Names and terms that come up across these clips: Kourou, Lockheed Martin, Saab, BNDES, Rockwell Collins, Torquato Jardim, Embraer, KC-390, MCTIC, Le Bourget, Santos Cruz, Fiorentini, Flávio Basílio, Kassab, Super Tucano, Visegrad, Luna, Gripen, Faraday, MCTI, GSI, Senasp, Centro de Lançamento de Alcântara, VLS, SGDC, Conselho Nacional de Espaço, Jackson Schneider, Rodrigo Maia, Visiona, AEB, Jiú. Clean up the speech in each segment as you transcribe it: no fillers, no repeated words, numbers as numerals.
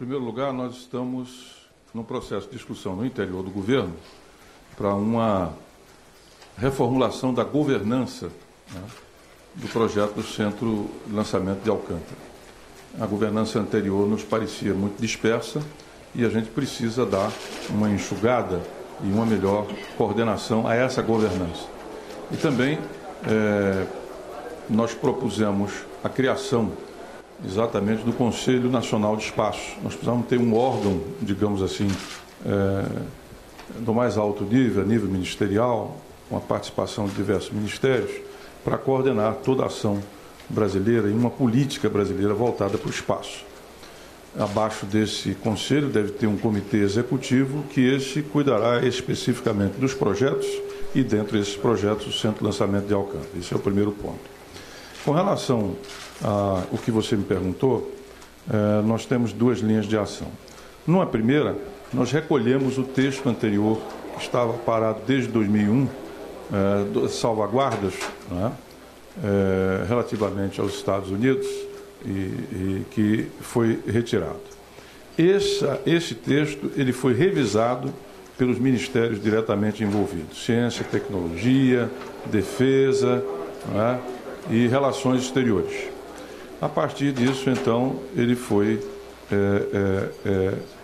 Em primeiro lugar, nós estamos num processo de discussão no interior do governo para uma reformulação da governança, né, do projeto do Centro de Lançamento de Alcântara. A governança anterior nos parecia muito dispersa e a gente precisa dar uma enxugada e uma melhor coordenação a essa governança. E também nós propusemos a criação exatamente do Conselho Nacional de Espaço. Nós precisamos ter um órgão, digamos assim, do mais alto nível, a nível ministerial, com a participação de diversos ministérios, para coordenar toda a ação brasileira e uma política brasileira voltada para o espaço. Abaixo desse conselho deve ter um comitê executivo que esse cuidará especificamente dos projetos e, dentro desses projetos, o Centro de Lançamento de Alcântara. Esse é o primeiro ponto. Com relação ao que você me perguntou, nós temos duas linhas de ação. Numa primeira, nós recolhemos o texto anterior, que estava parado desde 2001, salvaguardas, né, relativamente aos Estados Unidos, e que foi retirado. Esse texto ele foi revisado pelos ministérios diretamente envolvidos, ciência, tecnologia, defesa, né, e relações exteriores. A partir disso, então, ele foi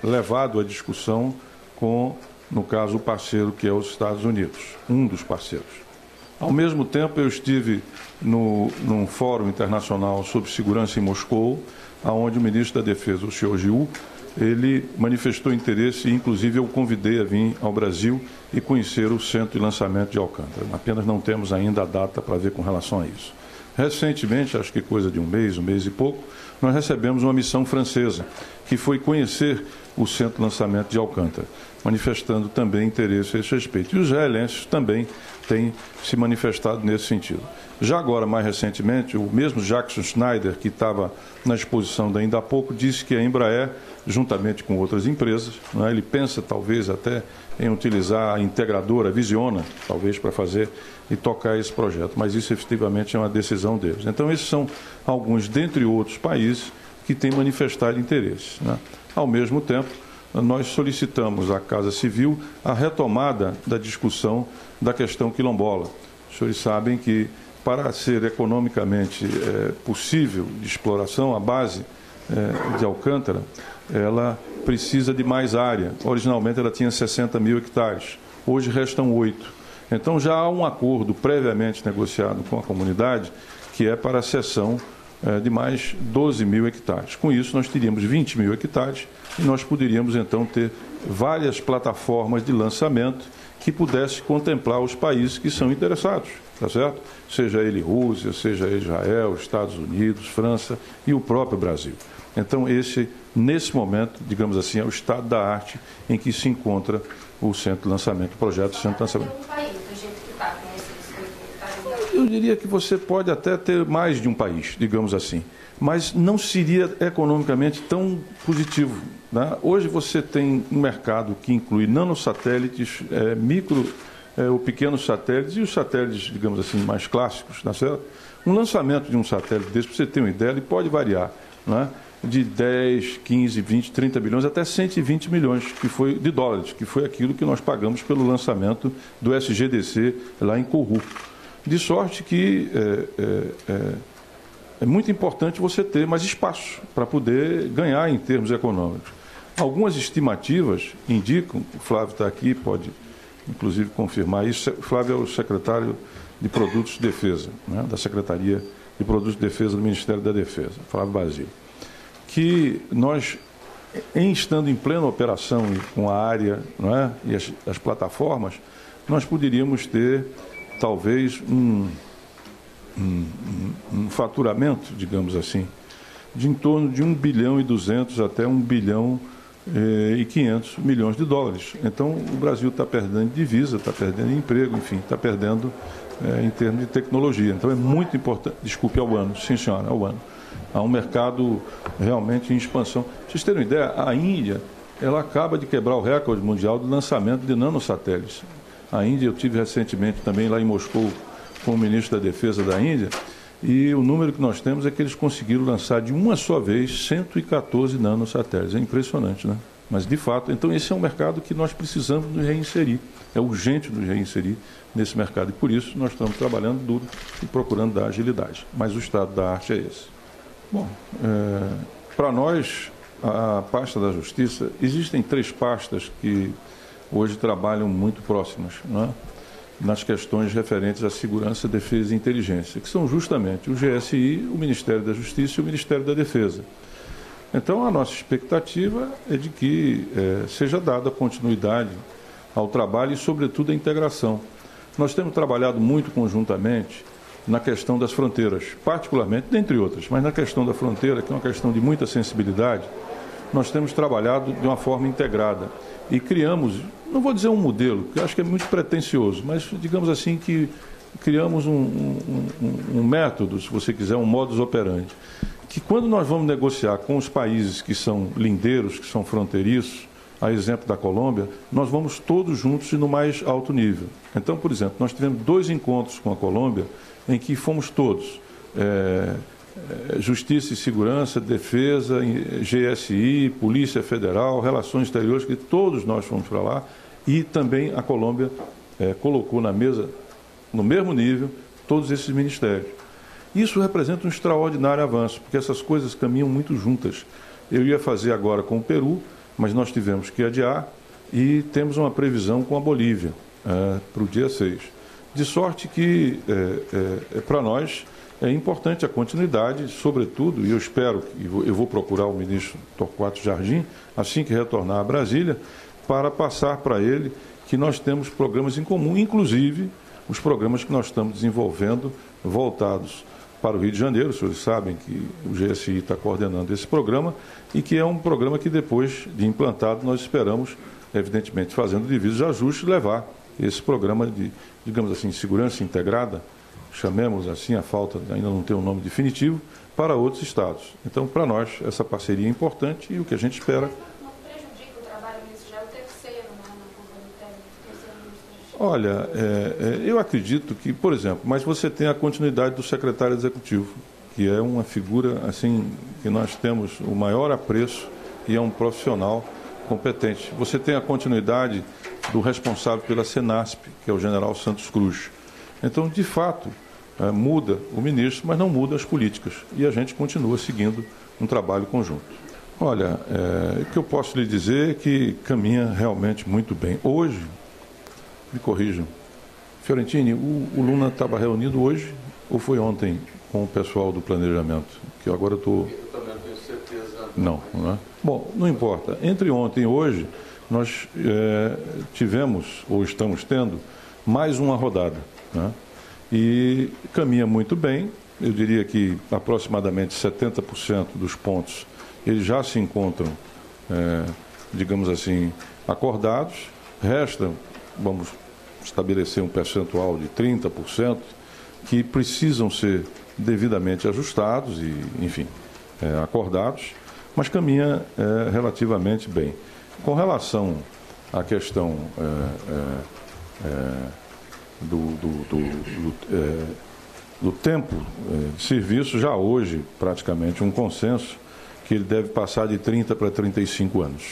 levado à discussão com, no caso, o parceiro que é os Estados Unidos, um dos parceiros. Ao mesmo tempo, eu estive num fórum internacional sobre segurança em Moscou, onde o ministro da Defesa, o senhor Jiú, ele manifestou interesse e, inclusive, eu o convidei a vir ao Brasil e conhecer o Centro de Lançamento de Alcântara. Apenas não temos ainda a data para ver com relação a isso. Recentemente, acho que coisa de um mês e pouco, nós recebemos uma missão francesa, que foi conhecer o Centro de Lançamento de Alcântara, manifestando também interesse a esse respeito. E os israelenses também têm se manifestado nesse sentido. Já agora, mais recentemente, o mesmo Jackson Schneider, que estava na exposição de ainda há pouco, disse que a Embraer, juntamente com outras empresas, né, ele pensa talvez até em utilizar a integradora, a Visiona, talvez para fazer e tocar esse projeto, mas isso efetivamente é uma decisão deles. Então, esses são alguns, dentre outros países, que têm manifestado interesse, né? Ao mesmo tempo, nós solicitamos à Casa Civil a retomada da discussão da questão quilombola. Os senhores sabem que, para ser economicamente possível de exploração, a base de Alcântara, ela precisa de mais área. Originalmente ela tinha 60 mil hectares, hoje restam 8. Então já há um acordo previamente negociado com a comunidade que é para a cessão de mais 12 mil hectares. Com isso nós teríamos 20 mil hectares e nós poderíamos então ter várias plataformas de lançamento que pudesse contemplar os países que são interessados, tá certo? Seja ele Rússia, seja Israel, Estados Unidos, França e o próprio Brasil. Então, nesse momento, digamos assim, é o estado da arte em que se encontra o Centro de Lançamento, o projeto do Centro de Lançamento. Eu diria que você pode até ter mais de um país, digamos assim, mas não seria economicamente tão positivo, né? Hoje você tem um mercado que inclui nanosatélites, micro ou pequenos satélites e os satélites, digamos assim, mais clássicos, tá certo? Um lançamento de um satélite desse, para você ter uma ideia, ele pode variar, né, de 10, 15, 20, 30 bilhões até 120 milhões de dólares, que foi aquilo que nós pagamos pelo lançamento do SGDC lá em Kourou. De sorte que é muito importante você ter mais espaço para poder ganhar em termos econômicos. Algumas estimativas indicam, o Flávio está aqui, pode inclusive confirmar isso, o Flávio é o secretário de Produtos de Defesa, né, da Secretaria de Produtos de Defesa do Ministério da Defesa, Flávio Basílio, que nós, estando em plena operação com a área, não é, e as plataformas, nós poderíamos ter talvez um faturamento, digamos assim, de em torno de 1 bilhão e 200 até 1 bilhão e 500 milhões de dólares. Então, o Brasil está perdendo divisa, está perdendo emprego, enfim, está perdendo em termos de tecnologia. Então, é muito importante. Desculpe, ao ano, sim, senhora, ao ano. Há um mercado realmente em expansão. Pra vocês terem uma ideia, a Índia, ela acaba de quebrar o recorde mundial do lançamento de nanosatélites. A Índia, eu tive recentemente também lá em Moscou com o ministro da Defesa da Índia, E o número que nós temos é que eles conseguiram lançar de uma só vez 114 nanosatélites. É impressionante, né? Mas, de fato, então esse é um mercado que nós precisamos nos reinserir. É urgente nos reinserir nesse mercado. E, por isso, nós estamos trabalhando duro e procurando dar agilidade. Mas o estado da arte é esse. Bom, para nós, a pasta da Justiça, existem três pastas que hoje trabalham muito próximas, não é? Nas questões referentes à segurança, defesa e inteligência, que são justamente o GSI, o Ministério da Justiça e o Ministério da Defesa. Então, a nossa expectativa é de que seja dada continuidade ao trabalho e, sobretudo, à integração. Nós temos trabalhado muito conjuntamente na questão das fronteiras, particularmente, dentre outras, mas na questão da fronteira, que é uma questão de muita sensibilidade, nós temos trabalhado de uma forma integrada e criamos, não vou dizer um modelo, que eu acho que é muito pretencioso, mas digamos assim que criamos um método, se você quiser, um modus operandi, que quando nós vamos negociar com os países que são lindeiros, que são fronteiriços, a exemplo da Colômbia, nós vamos todos juntos e no mais alto nível. Então, por exemplo, nós tivemos 2 encontros com a Colômbia em que fomos todos, Justiça e Segurança, Defesa, GSI, Polícia Federal, Relações Exteriores, que todos nós fomos para lá, e também a Colômbia colocou na mesa, no mesmo nível, todos esses ministérios. Isso representa um extraordinário avanço, porque essas coisas caminham muito juntas. Eu ia fazer agora com o Peru, mas nós tivemos que adiar e temos uma previsão com a Bolívia para o dia 6. De sorte que, para nós, é importante a continuidade, sobretudo, e eu espero, eu vou procurar o ministro Torquato Jardim, assim que retornar a Brasília, para passar para ele que nós temos programas em comum, inclusive os programas que nós estamos desenvolvendo voltados para o Rio de Janeiro. Os senhores sabem que o GSI está coordenando esse programa e que é um programa que depois de implantado nós esperamos, evidentemente, fazendo devidos ajustes, levar esse programa de, digamos assim, segurança integrada, chamemos assim, a falta ainda não tem um nome definitivo, para outros estados. Então, para nós, essa parceria é importante e o que a gente espera... Não prejudica o trabalho disso, já é o terceiro, né? Olha, eu acredito que, por exemplo, mas você tem a continuidade do secretário executivo, que é uma figura, assim, que nós temos o maior apreço e é um profissional competente. Você tem a continuidade do responsável pela Senasp, que é o general Santos Cruz. Então, de fato, muda o ministro, mas não muda as políticas. E a gente continua seguindo um trabalho conjunto. Olha, o que eu posso lhe dizer é que caminha realmente muito bem. Hoje, me corrijam, Fiorentini, o Luna estava reunido hoje ou foi ontem com o pessoal do planejamento? Que agora eu estou... Eu também não tenho certeza. Não, não é? Bom, não importa. Entre ontem e hoje, nós tivemos, ou estamos tendo, mais uma rodada. Né? E caminha muito bem, eu diria que aproximadamente 70% dos pontos eles já se encontram, digamos assim, acordados, resta, vamos estabelecer um percentual de 30% que precisam ser devidamente ajustados e, enfim, acordados, mas caminha relativamente bem. Com relação à questão do tempo de serviço, já hoje praticamente um consenso que ele deve passar de 30 para 35 anos.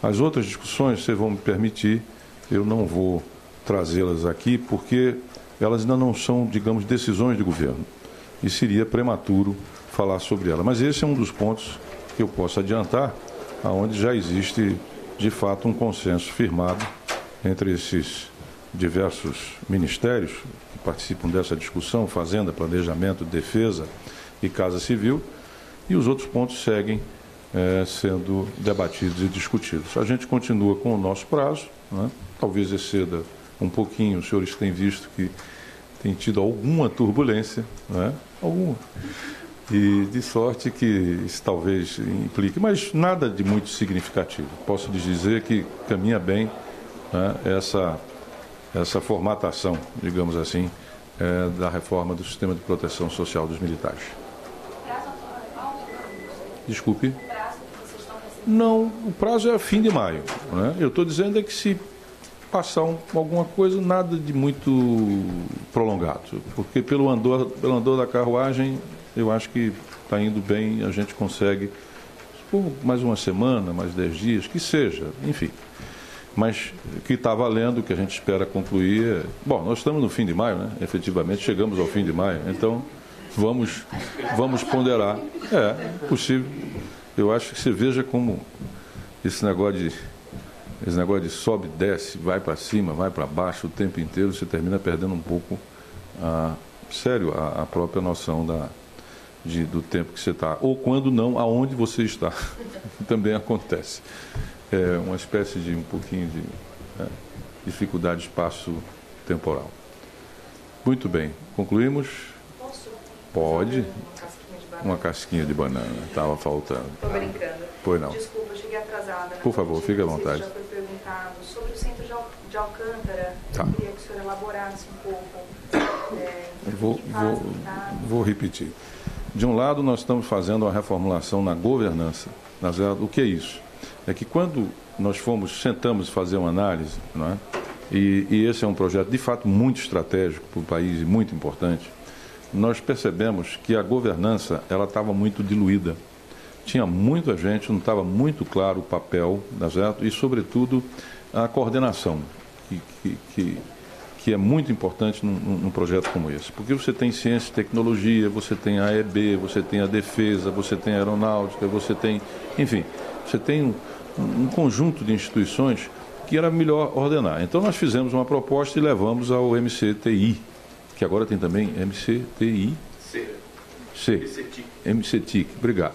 As outras discussões, vocês vão me permitir, eu não vou trazê-las aqui porque elas ainda não são, digamos, decisões de governo e seria prematuro falar sobre elas. Mas esse é um dos pontos que eu posso adiantar, aonde já existe de fato um consenso firmado entre esses diversos ministérios que participam dessa discussão, Fazenda, Planejamento, Defesa e Casa Civil, e os outros pontos seguem sendo debatidos e discutidos. A gente continua com o nosso prazo, né? Talvez exceda um pouquinho, os senhores têm visto que tem tido alguma turbulência, né? Alguma. E de sorte que isso talvez implique, mas nada de muito significativo. Posso lhes dizer que caminha bem, né, essa formatação, digamos assim, da reforma do sistema de proteção social dos militares. Desculpe. O prazo que vocês estão recebendo? Não, o prazo é fim de maio. Né? Eu estou dizendo é que se participação, alguma coisa, nada de muito prolongado, porque pelo andor da carruagem, eu acho que está indo bem, a gente consegue, por mais uma semana, mais 10 dias, que seja, enfim. Mas o que está valendo, o que a gente espera concluir... Bom, nós estamos no fim de maio, né? Efetivamente, chegamos ao fim de maio, então vamos ponderar. É possível. Eu acho que você veja como esse negócio de sobe, desce, vai para cima, vai para baixo o tempo inteiro, você termina perdendo um pouco, a própria noção do tempo que você está, ou quando não, aonde você está, também acontece. É uma espécie de um pouquinho de dificuldade de espaço temporal. Muito bem, concluímos? Posso? Pode. Uma casquinha de banana, estava faltando. Estou brincando. Pois não. Desculpa, eu cheguei atrasada. Por favor, fique à vontade. Já foi perguntado sobre o centro de Alcântara. Tá. Eu queria que o senhor elaborasse um pouco. Vou repetir. De um lado, nós estamos fazendo uma reformulação na governança. O que é isso? É que quando nós sentamos fazer uma análise, não é? E esse é um projeto de fato muito estratégico para o país e muito importante, nós percebemos que a governança ela estava muito diluída. Tinha muita gente, não estava muito claro o papel, certo? E, sobretudo, a coordenação, que é muito importante num projeto como esse. Porque você tem ciência e tecnologia, você tem a AEB, você tem a defesa, você tem a aeronáutica, você tem... Enfim, você tem um conjunto de instituições que era melhor ordenar. Então, nós fizemos uma proposta e levamos ao MCTI, que agora tem também MCTI... C. MCTIC, obrigado.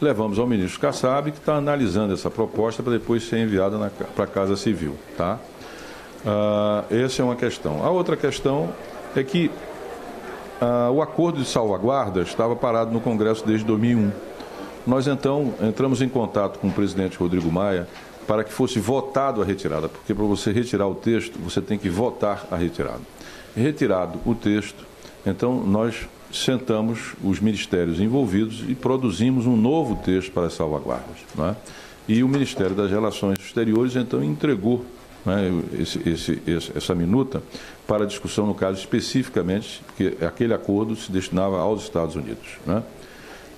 Levamos ao ministro Kassab, que está analisando essa proposta para depois ser enviada para a Casa Civil. Tá? Essa é uma questão. A outra questão é que o acordo de salvaguarda estava parado no Congresso desde 2001. Nós, então, entramos em contato com o presidente Rodrigo Maia para que fosse votado a retirada, porque para você retirar o texto, você tem que votar a retirada. Retirado o texto, então nós sentamos os ministérios envolvidos e produzimos um novo texto para as salvaguardas. Né? E o Ministério das Relações Exteriores, então, entregou, né, essa minuta para discussão, no caso, especificamente, porque aquele acordo se destinava aos Estados Unidos. Né?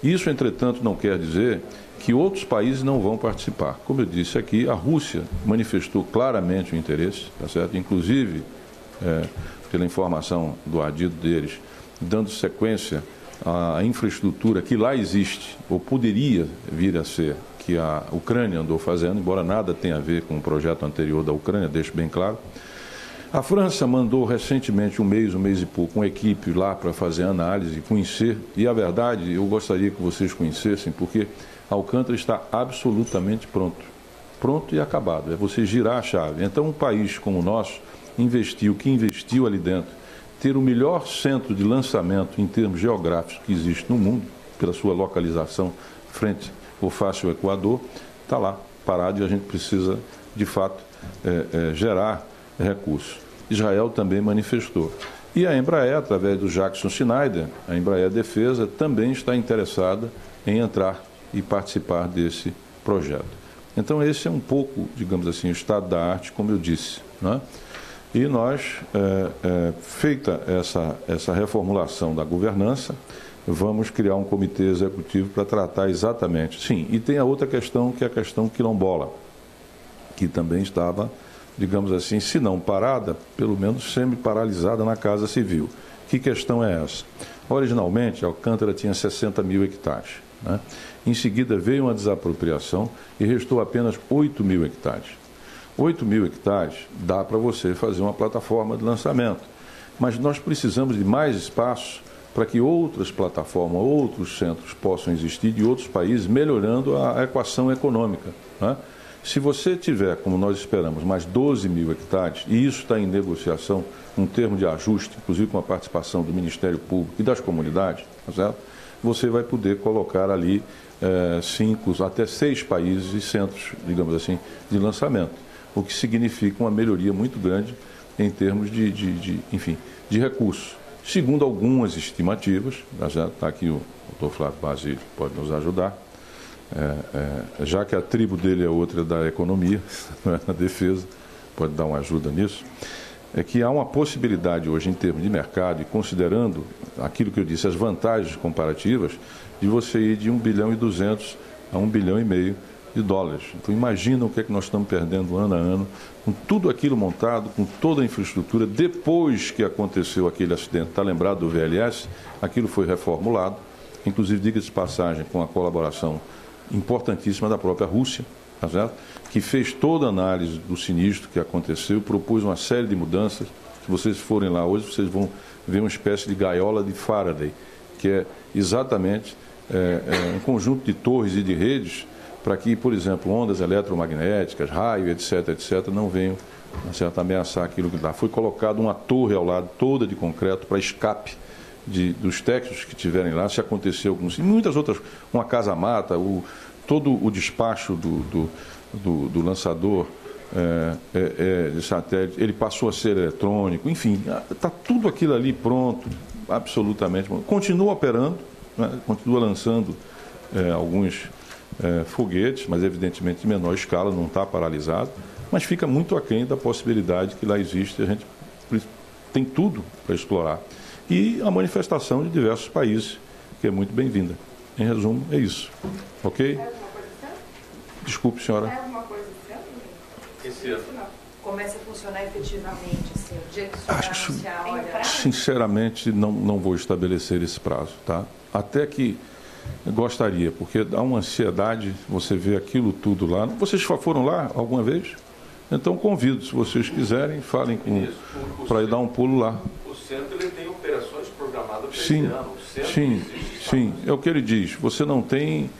Isso, entretanto, não quer dizer que outros países não vão participar. Como eu disse aqui, a Rússia manifestou claramente o interesse, tá certo? Inclusive, pela informação do adido deles, dando sequência à infraestrutura que lá existe, ou poderia vir a ser, que a Ucrânia andou fazendo, embora nada tenha a ver com o projeto anterior da Ucrânia, deixo bem claro. A França mandou recentemente, um mês e pouco, uma equipe lá para fazer análise, conhecer, e a verdade, eu gostaria que vocês conhecessem, porque Alcântara está absolutamente pronto. Pronto e acabado, é você girar a chave. Então, um país como o nosso investiu, que investiu ali dentro, ter o melhor centro de lançamento em termos geográficos que existe no mundo, pela sua localização frente ao fácil Equador, está lá parado e a gente precisa, de fato, gerar recursos. Israel também manifestou. E a Embraer, através do Jackson Schneider, a Embraer Defesa, também está interessada em entrar e participar desse projeto. Então, esse é um pouco, digamos assim, o estado da arte, como eu disse, né? E nós, feita essa reformulação da governança, vamos criar um comitê executivo para tratar exatamente. Sim, e tem a outra questão, que é a questão quilombola, que também estava, digamos assim, se não parada, pelo menos semi-paralisada na Casa Civil. Que questão é essa? Originalmente, Alcântara tinha 60 mil hectares. Né? Em seguida, veio uma desapropriação e restou apenas 8 mil hectares. 8 mil hectares dá para você fazer uma plataforma de lançamento, mas nós precisamos de mais espaço para que outras plataformas, outros centros possam existir de outros países, melhorando a equação econômica. Né? Se você tiver, como nós esperamos, mais 12 mil hectares, e isso está em negociação, um termo de ajuste, inclusive com a participação do Ministério Público e das comunidades, tá certo? Você vai poder colocar ali 5 até 6 países e centros, digamos assim, de lançamento. O que significa uma melhoria muito grande em termos de recursos. Segundo algumas estimativas, já está aqui o doutor Flávio Basílio, pode nos ajudar, já que a tribo dele é outra da economia, não é na defesa, pode dar uma ajuda nisso, é que há uma possibilidade hoje, em termos de mercado, e considerando aquilo que eu disse, as vantagens comparativas, de você ir de 1 bilhão e 200 a 1 bilhão e meio de dólares. Então, imagina o que é que nós estamos perdendo ano a ano, com tudo aquilo montado, com toda a infraestrutura. Depois que aconteceu aquele acidente, está lembrado do VLS, aquilo foi reformulado, inclusive, diga-se de passagem, com a colaboração importantíssima da própria Rússia, tá certo? Que fez toda a análise do sinistro que aconteceu, propôs uma série de mudanças. Se vocês forem lá hoje, vocês vão ver uma espécie de gaiola de Faraday, que é exatamente um conjunto de torres e de redes para que, por exemplo, ondas eletromagnéticas, raio, etc., etc., não venham, tá certo, ameaçar aquilo que dá. Foi colocado uma torre ao lado, toda de concreto, para escape dos técnicos que estiverem lá, se aconteceu com muitas outras, uma casa-mata, todo o despacho do lançador de satélite, ele passou a ser eletrônico, enfim, está tudo aquilo ali pronto, absolutamente pronto. Continua operando, né? Continua lançando alguns foguetes, mas evidentemente de menor escala, não está paralisado, mas fica muito aquém da possibilidade que lá existe, a gente tem tudo para explorar. E a manifestação de diversos países, que é muito bem-vinda. Em resumo, é isso. Ok? Desculpe, senhora. É alguma coisa esse ano? Começa a funcionar efetivamente, assim, o dia que o senhor anunciar, olha... Sinceramente, não vou estabelecer esse prazo, tá? Até que gostaria, porque dá uma ansiedade, você vê aquilo tudo lá. Vocês foram lá alguma vez? Então, convido, se vocês quiserem, falem com... para ir dar um pulo lá. O centro, ele tem operações programadas para esse ano. Sim, é o que ele diz. Você não tem,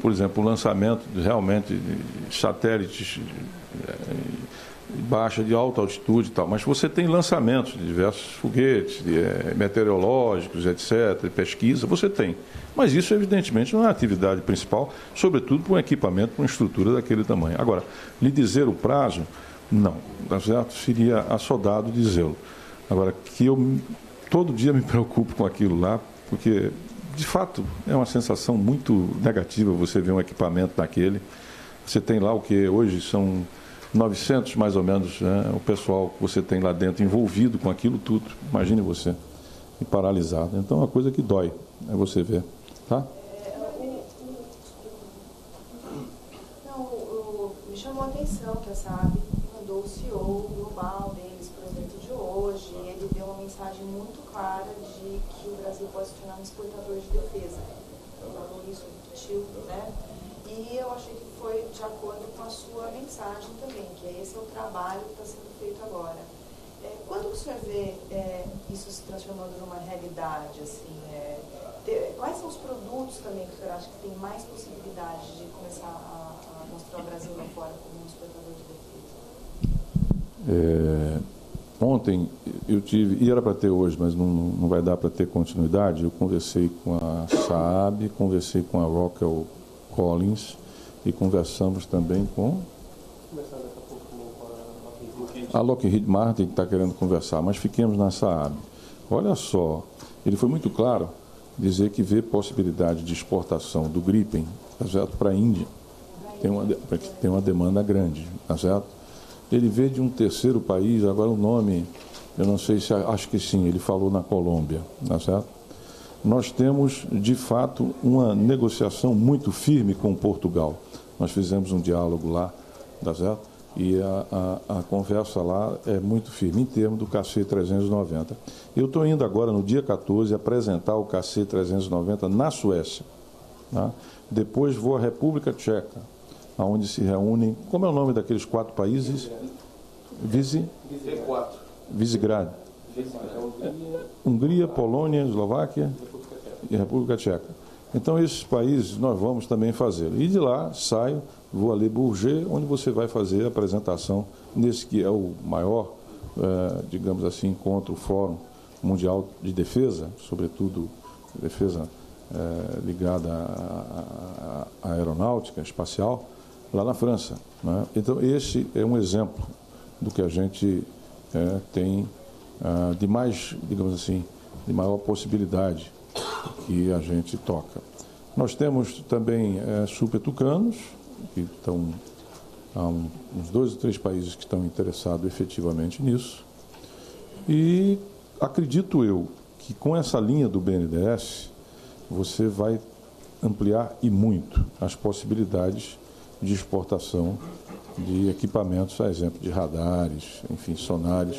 por exemplo, o lançamento realmente de satélites de baixa, de alta altitude e tal, mas você tem lançamentos de diversos foguetes, meteorológicos, etc., de pesquisa, você tem. Mas isso, evidentemente, não é a atividade principal, sobretudo para um equipamento, para uma estrutura daquele tamanho. Agora, lhe dizer o prazo, não, tá certo? Seria assodado dizê-lo. Agora, que eu todo dia me preocupo com aquilo lá, porque, de fato, é uma sensação muito negativa você ver um equipamento daquele. Você tem lá o que hoje são 900, mais ou menos, né, o pessoal que você tem lá dentro envolvido com aquilo tudo. Imagine você, e paralisado. Então, é uma coisa que dói, é você ver, tá? Me chamou a atenção que a Saab mandou o CEO global deles para o evento de hoje. Ele deu uma mensagem muito clara de que o Brasil pode se tornar um exportador de defesa. Ele falou isso, né? E eu achei que foi de acordo com a sua mensagem também, que esse é o trabalho que está sendo feito agora. Quando o senhor vê isso se transformando numa realidade, assim, quais são os produtos também que o senhor acha que tem mais possibilidade de começar a mostrar o Brasil lá fora como um exportador de defesa? Ontem eu tive, e era para ter hoje, mas não vai dar para ter continuidade, eu conversei com a Saab, conversei com a Rockwell Collins e conversamos também com a Lockheed Martin, que está querendo conversar, mas fiquemos na Saab. Olha só, ele foi muito claro dizer que vê possibilidade de exportação do Gripen, tá certo, para a Índia, tem uma demanda grande, tá certo? Ele vê de um terceiro país, agora o nome, eu não sei se, acho que sim, ele falou na Colômbia, tá certo? Nós temos, de fato, uma negociação muito firme com Portugal. Nós fizemos um diálogo lá, tá certo? E a conversa lá é muito firme, em termos do KC-390. Eu estou indo agora, no dia 14, apresentar o KC-390 na Suécia. Tá? Depois vou à República Tcheca, onde se reúnem... Como é o nome daqueles 4 países? Visegrad. Hungria, Polônia, Eslováquia e República Tcheca. Então, esses países nós vamos também fazer. E de lá saio, vou a Le Bourget, onde você vai fazer a apresentação nesse que é o maior, digamos assim, encontro, fórum mundial de defesa, sobretudo defesa ligada à aeronáutica, espacial, lá na França, né? Então, esse é um exemplo do que a gente tem de mais, digamos assim, de maior possibilidade que a gente toca. Nós temos também super tucanos, que estão Há uns 2 ou 3 países que estão interessados efetivamente nisso. E acredito eu que com essa linha do BNDES, você vai ampliar e muito as possibilidades de exportação de equipamentos, a exemplo de radares, enfim, sonares.